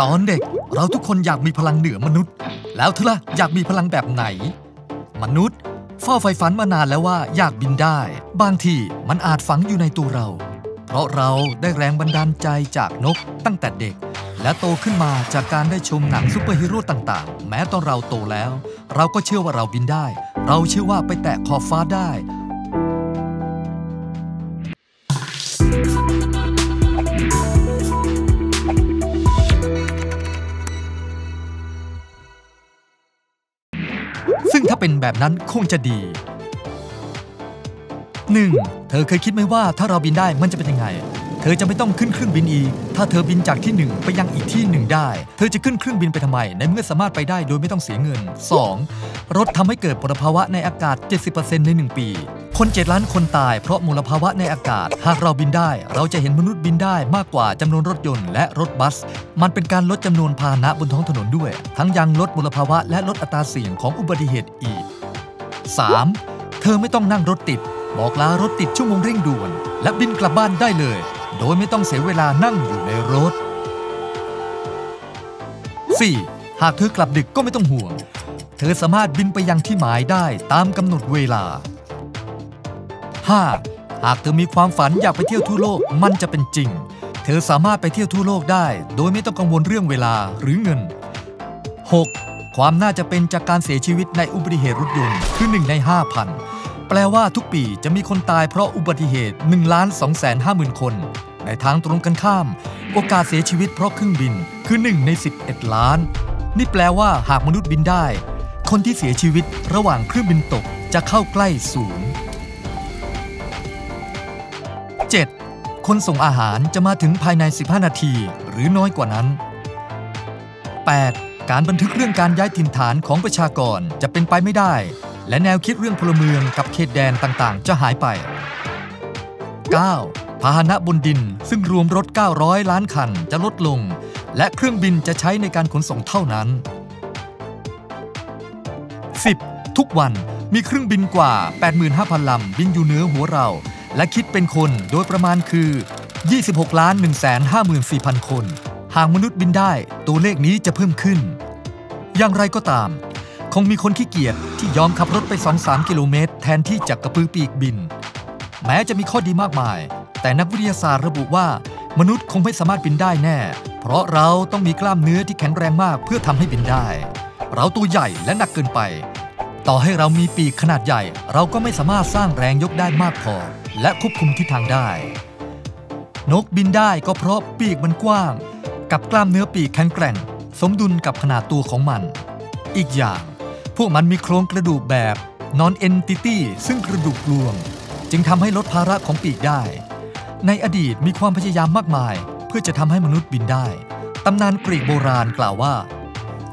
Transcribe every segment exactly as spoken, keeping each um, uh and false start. ตอนเด็กเราทุกคนอยากมีพลังเหนือมนุษย์แล้วเธอล่ะอยากมีพลังแบบไหนมนุษย์เฝ้าใฝ่ฝันมานานแล้วว่าอยากบินได้บางทีมันอาจฝังอยู่ในตัวเราเพราะเราได้แรงบันดาลใจจากนกตั้งแต่เด็กและโตขึ้นมาจากการได้ชมหนังซูเปอร์ฮีโร่ต่างๆแม้ตอนเราโตแล้วเราก็เชื่อว่าเราบินได้เราเชื่อว่าไปแตะขอบฟ้าได้ซึ่งถ้าเป็นแบบนั้นคงจะดี หนึ่ง. เธอเคยคิดไหมว่าถ้าเราบินได้มันจะเป็นยังไงเธอจะไม่ต้องขึ้นเครื่องบินอีกถ้าเธอบินจากที่หนึ่งไปยังอีกที่หนึ่งได้เธอจะขึ้นเครื่องบินไปทำไมในเมื่อสามารถไปได้โดยไม่ต้องเสียเงิน สอง. รถทำให้เกิดมลภาวะในอากาศ เจ็ดสิบเปอร์เซ็นต์ ในหนึ่งปีคนเจ็ดล้านคนตายเพราะมลภาวะในอากาศหากเราบินได้เราจะเห็นมนุษย์บินได้มากกว่าจำนวนรถยนต์และรถบัสมันเป็นการลดจำนวนพาหนะบนท้องถนนด้วยทั้งยังลดมลภาวะและลดอัตราเสี่ยงของอุบัติเหตุอีก สาม. เธอไม่ต้องนั่งรถติดบอกลารถติดชั่วโมงเร่งด่วนและบินกลับบ้านได้เลยโดยไม่ต้องเสียเวลานั่งอยู่ในรถ สี่. หากเธอกลับดึกก็ไม่ต้องห่วงเธอสามารถบินไปยังที่หมายได้ตามกำหนดเวลา ห้า. หากเธอมีความฝันอยากไปเที่ยวทั่วโลกมันจะเป็นจริงเธอสามารถไปเที่ยวทั่วโลกได้โดยไม่ต้องกังวลเรื่องเวลาหรือเงิน หก. ความน่าจะเป็นจากการเสียชีวิตในอุบัติเหตุรถยนต์คือหนึ่งใน ห้าพันแปลว่าทุกปีจะมีคนตายเพราะอุบัติเหตุ หนึ่งล้านสองแสนห้าหมื่น คนในทางตรงกันข้ามโอกาสเสียชีวิตเพราะเครื่องบินคือหนึ่งในสิบเอ็ดล้านนี่แปลว่าหากมนุษย์บินได้คนที่เสียชีวิตระหว่างเครื่องบินตกจะเข้าใกล้ศูนย์ เจ็ด. คนส่งอาหารจะมาถึงภายในสิบห้านาทีหรือน้อยกว่านั้น แปด. การบันทึกเรื่องการย้ายถิ่นฐานของประชากรจะเป็นไปไม่ได้และแนวคิดเรื่องพลเมืองกับเขตแดนต่างๆจะหายไป เก้า. พาหนะบนดินซึ่งรวมรถเก้าร้อยล้านคันจะลดลงและเครื่องบินจะใช้ในการขนส่งเท่านั้น สิบ. ทุกวันมีเครื่องบินกว่า แปดหมื่นห้าพัน ลำบินอยู่เหนือหัวเราและคิดเป็นคนโดยประมาณคือ ยี่สิบหกล้านหนึ่งแสนห้าหมื่นสี่พัน คนหากมนุษย์บินได้ตัวเลขนี้จะเพิ่มขึ้นอย่างไรก็ตามคงมีคนขี้เกียจที่ยอมขับรถไป สองถึงสาม กิโลเมตรแทนที่จะกระพือปีกบินแม้จะมีข้อดีมากมายแต่นักวิทยาศาสตร์ระบุว่ามนุษย์คงไม่สามารถบินได้แน่เพราะเราต้องมีกล้ามเนื้อที่แข็งแรงมากเพื่อทำให้บินได้เราตัวใหญ่และหนักเกินไปต่อให้เรามีปีกขนาดใหญ่เราก็ไม่สามารถสร้างแรงยกได้มากพอและควบคุมทิศทางได้นกบินได้ก็เพราะปีกมันกว้างกับกล้ามเนื้อปีกแข็งแกร่งสมดุลกับขนาดตัวของมันอีกอย่างพวกมันมีโครงกระดูกแบบ นอน เอนทิตี้ ซึ่งกระดูกรวมจึงทำให้ลดภาระของปีกได้ในอดีตมีความพยายามมากมายเพื่อจะทำให้มนุษย์บินได้ตำนานกรีกโบราณกล่าวว่า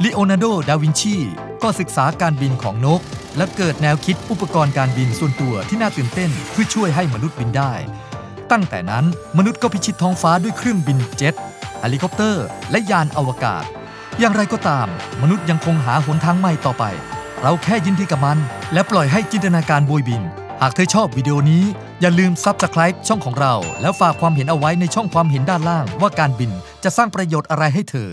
ลีโอนาร์โดดาวินชีก็ศึกษาการบินของนกและเกิดแนวคิดอุปกรณ์การบินส่วนตัวที่น่าตื่นเต้นเพื่อช่วยให้มนุษย์บินได้ตั้งแต่นั้นมนุษย์ก็พิชิตท้องฟ้าด้วยเครื่องบินเจ็ตเฮลิคอปเตอร์และยานอวกาศอย่างไรก็ตามมนุษย์ยังคงหาหนทางใหม่ต่อไปเราแค่ยินดีกับมันและปล่อยให้จินตนาการบวยบินหากเธอชอบวิดีโอนี้อย่าลืม ซับสไครบ์ ช่องของเราแล้วฝากความเห็นเอาไว้ในช่องความเห็นด้านล่างว่าการบินจะสร้างประโยชน์อะไรให้เธอ